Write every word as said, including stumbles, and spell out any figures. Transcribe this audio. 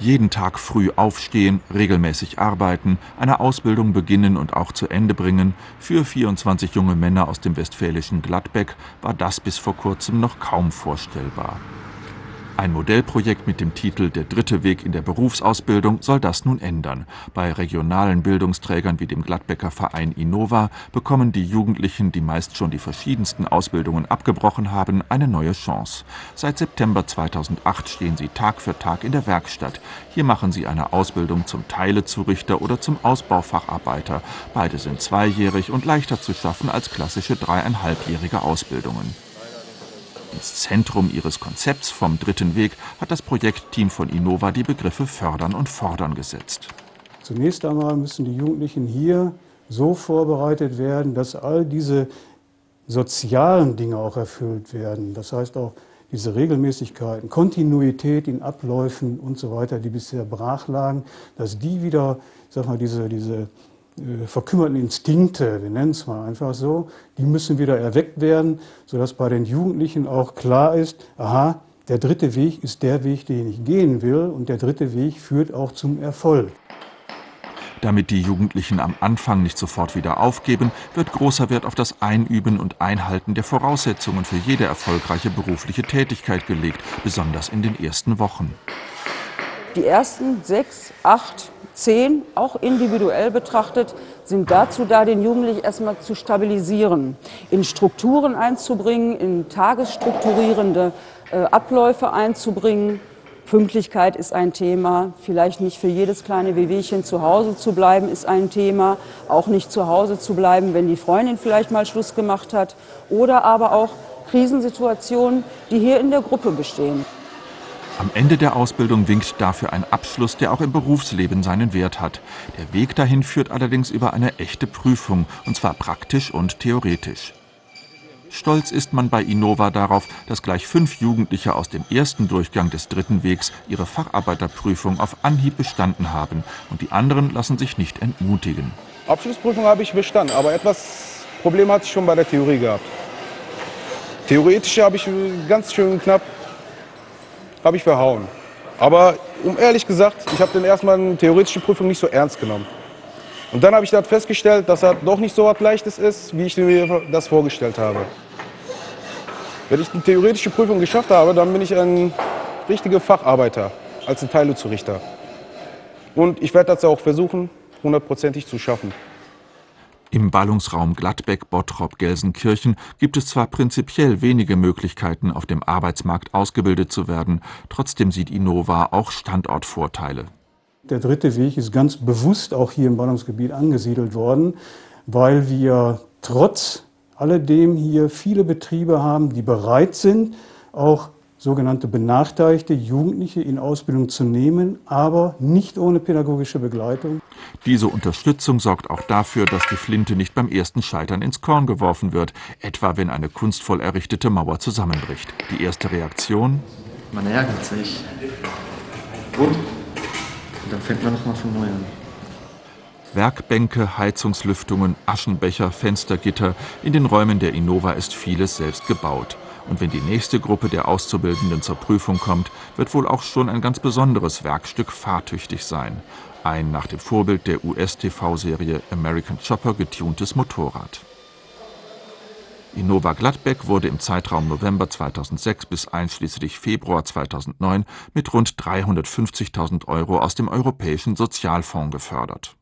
Jeden Tag früh aufstehen, regelmäßig arbeiten, eine Ausbildung beginnen und auch zu Ende bringen. Für vierundzwanzig junge Männer aus dem westfälischen Gladbeck war das bis vor kurzem noch kaum vorstellbar. Ein Modellprojekt mit dem Titel »Der dritte Weg in der Berufsausbildung« soll das nun ändern. Bei regionalen Bildungsträgern wie dem Gladbecker Verein Innova bekommen die Jugendlichen, die meist schon die verschiedensten Ausbildungen abgebrochen haben, eine neue Chance. Seit September zweitausendacht stehen sie Tag für Tag in der Werkstatt. Hier machen sie eine Ausbildung zum Teilezurichter oder zum Ausbaufacharbeiter. Beide sind zweijährig und leichter zu schaffen als klassische dreieinhalbjährige Ausbildungen. Ins Zentrum ihres Konzepts vom dritten Weg hat das Projektteam von Innova die Begriffe fördern und fordern gesetzt. Zunächst einmal müssen die Jugendlichen hier so vorbereitet werden, dass all diese sozialen Dinge auch erfüllt werden. Das heißt auch diese Regelmäßigkeiten, Kontinuität in Abläufen und so weiter, die bisher brach lagen, dass die wieder, sag mal, diese, diese verkümmerten Instinkte, wir nennen es mal einfach so, die müssen wieder erweckt werden, sodass bei den Jugendlichen auch klar ist, aha, der dritte Weg ist der Weg, den ich gehen will, und der dritte Weg führt auch zum Erfolg. Damit die Jugendlichen am Anfang nicht sofort wieder aufgeben, wird großer Wert auf das Einüben und Einhalten der Voraussetzungen für jede erfolgreiche berufliche Tätigkeit gelegt, besonders in den ersten Wochen. Die ersten sechs, acht, zehn, auch individuell betrachtet, sind dazu da, den Jugendlichen erstmal zu stabilisieren, in Strukturen einzubringen, in tagesstrukturierende äh, Abläufe einzubringen. Pünktlichkeit ist ein Thema, vielleicht nicht für jedes kleine Wehwehchen zu Hause zu bleiben ist ein Thema, auch nicht zu Hause zu bleiben, wenn die Freundin vielleicht mal Schluss gemacht hat, oder aber auch Krisensituationen, die hier in der Gruppe bestehen. Am Ende der Ausbildung winkt dafür ein Abschluss, der auch im Berufsleben seinen Wert hat. Der Weg dahin führt allerdings über eine echte Prüfung, und zwar praktisch und theoretisch. Stolz ist man bei Innova darauf, dass gleich fünf Jugendliche aus dem ersten Durchgang des dritten Wegs ihre Facharbeiterprüfung auf Anhieb bestanden haben, und die anderen lassen sich nicht entmutigen. Abschlussprüfung habe ich bestanden, aber etwas Problem hatte ich schon bei der Theorie gehabt. Theoretisch habe ich ganz schön knapp habe ich verhauen. Aber um ehrlich gesagt, ich habe den erstmal theoretische Prüfung nicht so ernst genommen. Und dann habe ich dann festgestellt, dass das doch nicht so was Leichtes ist, wie ich mir das vorgestellt habe. Wenn ich die theoretische Prüfung geschafft habe, dann bin ich ein richtiger Facharbeiter als ein Teilezurichter. Und ich werde das auch versuchen, hundertprozentig zu schaffen. Im Ballungsraum Gladbeck-Bottrop-Gelsenkirchen gibt es zwar prinzipiell wenige Möglichkeiten, auf dem Arbeitsmarkt ausgebildet zu werden, trotzdem sieht Innova auch Standortvorteile. Der dritte Weg ist ganz bewusst auch hier im Ballungsgebiet angesiedelt worden, weil wir trotz alledem hier viele Betriebe haben, die bereit sind, auch sogenannte benachteiligte Jugendliche in Ausbildung zu nehmen, aber nicht ohne pädagogische Begleitung. Diese Unterstützung sorgt auch dafür, dass die Flinte nicht beim ersten Scheitern ins Korn geworfen wird, etwa wenn eine kunstvoll errichtete Mauer zusammenbricht. Die erste Reaktion? Man ärgert sich. Gut. Und dann fängt man nochmal von neu an. Werkbänke, Heizungslüftungen, Aschenbecher, Fenstergitter. In den Räumen der Innova ist vieles selbst gebaut. Und wenn die nächste Gruppe der Auszubildenden zur Prüfung kommt, wird wohl auch schon ein ganz besonderes Werkstück fahrtüchtig sein. Ein nach dem Vorbild der U S-T V-Serie American Chopper getuntes Motorrad. Innova Gladbeck wurde im Zeitraum November zweitausendsechs bis einschließlich Februar zweitausendneun mit rund dreihundertfünfzigtausend Euro aus dem Europäischen Sozialfonds gefördert.